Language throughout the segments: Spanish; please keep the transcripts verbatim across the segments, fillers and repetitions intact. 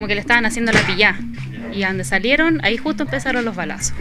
Como que le estaban haciendo la pillada. Y donde salieron, ahí justo empezaron los balazos.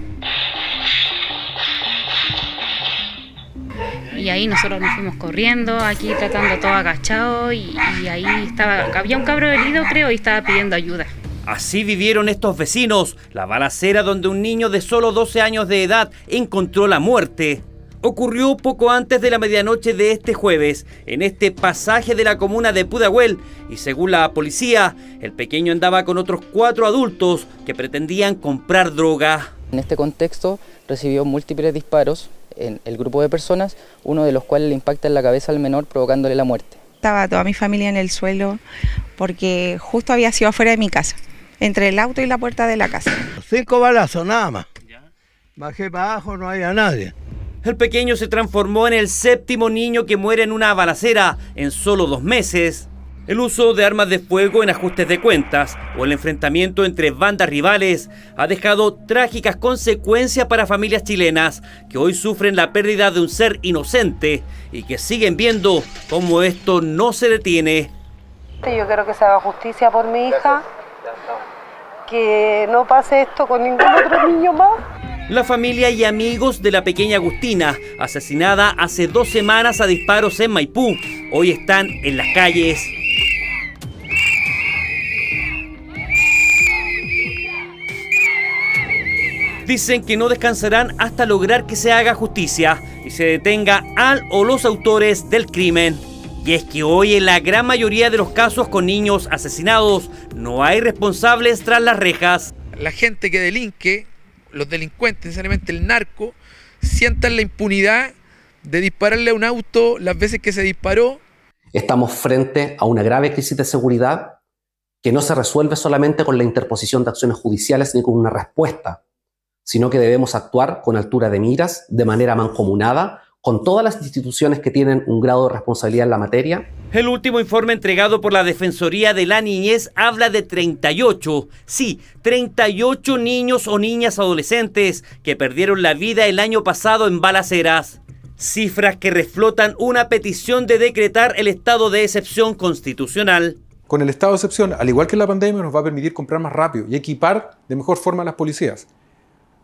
Y ahí nosotros nos fuimos corriendo, aquí tratando todo agachado. Y, y ahí estaba, había un cabro herido, creo, y estaba pidiendo ayuda. Así vivieron estos vecinos la balacera donde un niño de solo doce años de edad encontró la muerte. Ocurrió poco antes de la medianoche de este jueves, en este pasaje de la comuna de Pudahuel, y según la policía, el pequeño andaba con otros cuatro adultos que pretendían comprar droga. En este contexto recibió múltiples disparos en el grupo de personas, uno de los cuales le impacta en la cabeza al menor provocándole la muerte. Estaba toda mi familia en el suelo porque justo había sido afuera de mi casa, entre el auto y la puerta de la casa. Cinco balazos nada más, bajé para abajo, no había nadie. El pequeño se transformó en el séptimo niño que muere en una balacera en solo dos meses. El uso de armas de fuego en ajustes de cuentas o el enfrentamiento entre bandas rivales ha dejado trágicas consecuencias para familias chilenas que hoy sufren la pérdida de un ser inocente y que siguen viendo cómo esto no se detiene. Yo quiero que se haga justicia por mi hija, que no pase esto con ningún otro niño más. La familia y amigos de la pequeña Agustina, asesinada hace dos semanas a disparos en Maipú, hoy están en las calles. Dicen que no descansarán hasta lograr que se haga justicia y se detenga al o los autores del crimen. Y es que hoy en la gran mayoría de los casos con niños asesinados no hay responsables tras las rejas. La gente que delinque, los delincuentes, necesariamente el narco, sientan la impunidad de dispararle a un auto las veces que se disparó. Estamos frente a una grave crisis de seguridad que no se resuelve solamente con la interposición de acciones judiciales ni con una respuesta, sino que debemos actuar con altura de miras, de manera mancomunada, con todas las instituciones que tienen un grado de responsabilidad en la materia. El último informe entregado por la Defensoría de la Niñez habla de treinta y ocho, sí, treinta y ocho niños o niñas adolescentes que perdieron la vida el año pasado en balaceras. Cifras que reflotan una petición de decretar el estado de excepción constitucional. Con el estado de excepción, al igual que la pandemia, nos va a permitir comprar más rápido y equipar de mejor forma a las policías.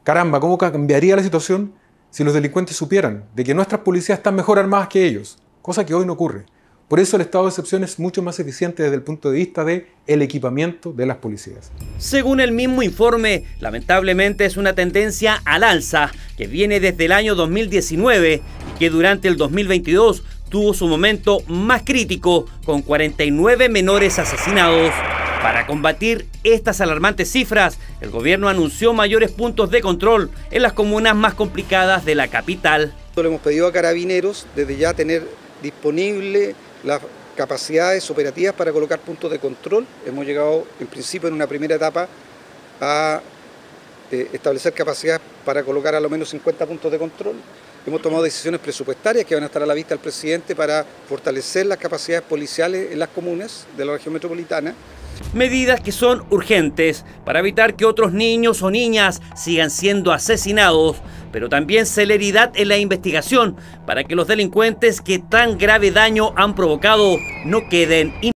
Caramba, ¿cómo cambiaría la situación si los delincuentes supieran de que nuestras policías están mejor armadas que ellos? Cosa que hoy no ocurre. Por eso el estado de excepción es mucho más eficiente desde el punto de vista del equipamiento de las policías. Según el mismo informe, lamentablemente es una tendencia al alza que viene desde el año dos mil diecinueve y que durante el dos mil veintidós tuvo su momento más crítico con cuarenta y nueve menores asesinados. Para combatir estas alarmantes cifras, el gobierno anunció mayores puntos de control en las comunas más complicadas de la capital. Le hemos pedido a Carabineros desde ya tener disponible las capacidades operativas para colocar puntos de control. Hemos llegado en principio en una primera etapa a eh, establecer capacidades para colocar a lo menos cincuenta puntos de control. Hemos tomado decisiones presupuestarias que van a estar a la vista del presidente para fortalecer las capacidades policiales en las comunas de la región metropolitana. Medidas que son urgentes para evitar que otros niños o niñas sigan siendo asesinados, pero también celeridad en la investigación para que los delincuentes que tan grave daño han provocado no queden impunes.